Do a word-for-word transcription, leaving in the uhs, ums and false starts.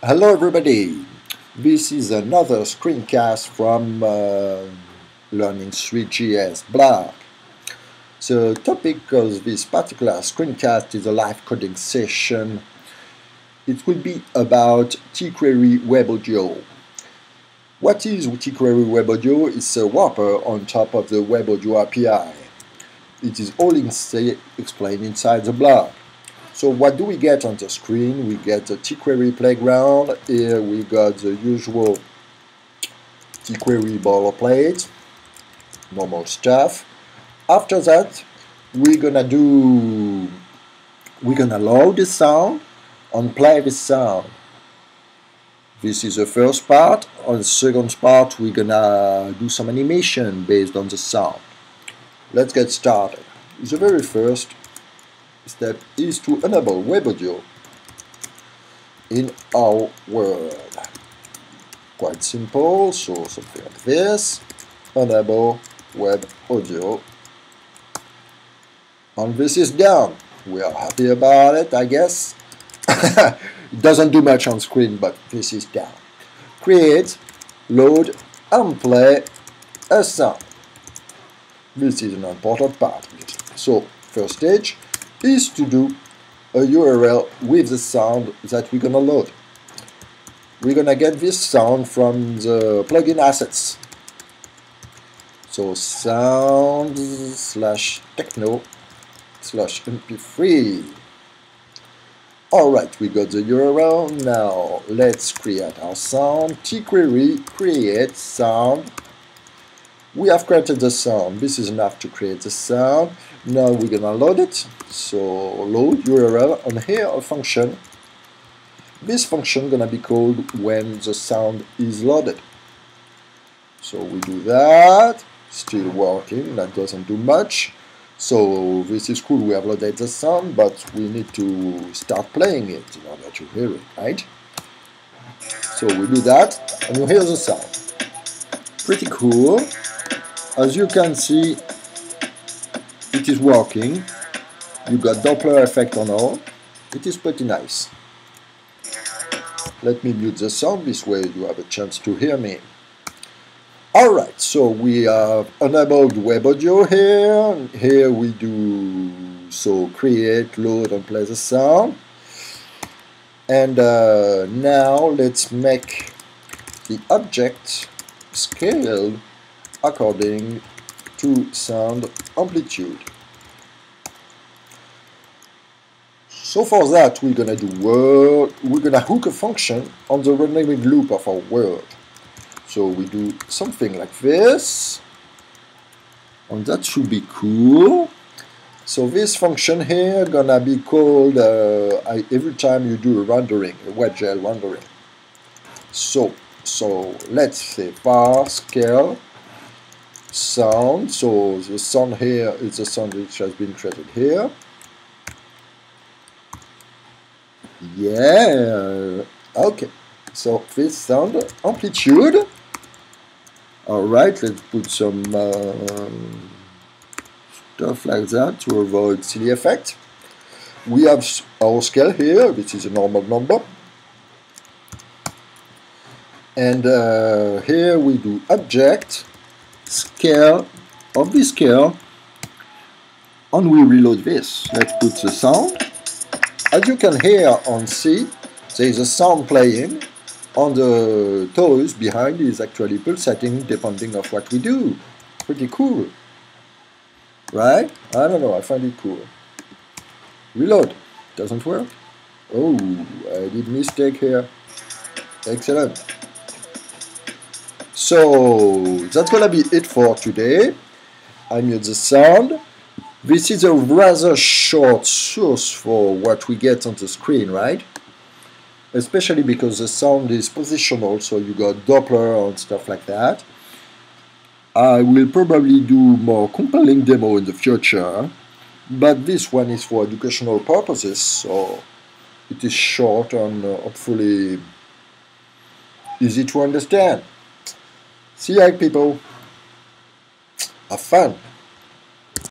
Hello everybody, this is another screencast from uh, Learning Suite.js blog. The topic of this particular screencast is a live coding session. It will be about tQuery Web Audio. What is tQuery Web Audio? It's a wrapper on top of the Web Audio A P I. It is all in explained inside the blog. So what do we get on the screen? We get a tQuery playground. Here we got the usual tQuery boilerplate, normal stuff. After that, we're gonna do we're gonna load the sound and play the sound. This is the first part. On the second part, we're gonna do some animation based on the sound. Let's get started. The very first step is to enable Web Audio in our world. Quite simple, so something like this. Enable Web Audio. And this is done. We are happy about it, I guess. It doesn't do much on screen, but this is done. Create, load, and play a sound. This is an important part. So, first stage is to do a U R L with the sound that we're gonna load. We're gonna get this sound from the plugin assets. So sound slash techno slash M P three. Alright, we got the U R L. Now let's create our sound. tQuery create sound. We have created the sound. This is enough to create the sound. Now we're gonna load it. So load U R L, and here a function. This function gonna be called when the sound is loaded. So we do that. Still working. That doesn't do much. So this is cool. We have loaded the sound, but we need to start playing it in order to hear it, right? So we do that, and you hear the sound. Pretty cool. As you can see, it is working. You got Doppler effect on all. It is pretty nice. Let me mute the sound, this way you have a chance to hear me. Alright, so we have enabled Web Audio here. Here we do so create, load, and play the sound. And uh, now let's make the object scaled according to sound amplitude. So for that, we're gonna do world. We're gonna hook a function on the renaming loop of our world. So we do something like this, and that should be cool. So this function here gonna be called uh, I, every time you do a rendering, a WebGL rendering. So so let's say var scale sound, so the sound here is the sound which has been created here. Yeah, okay, so this sound amplitude. Alright, let's put some uh, stuff like that to avoid silly effect. We have our scale here, which is a normal number. And uh, here we do object scale of the scale, and we reload this. Let's put the sound. As you can hear and see, there is a sound playing, and the toes behind is actually pulsating depending on what we do. Pretty cool, right? I don't know, I find it cool. Reload, doesn't work. Oh, I did mistake here. Excellent. So that's gonna be it for today. I mute the sound. This is a rather short source for what we get on the screen, right? Especially because the sound is positional, so you got Doppler and stuff like that. I will probably do more compelling demo in the future, but this one is for educational purposes, so it is short and hopefully easy to understand. See ya, people. Have fun.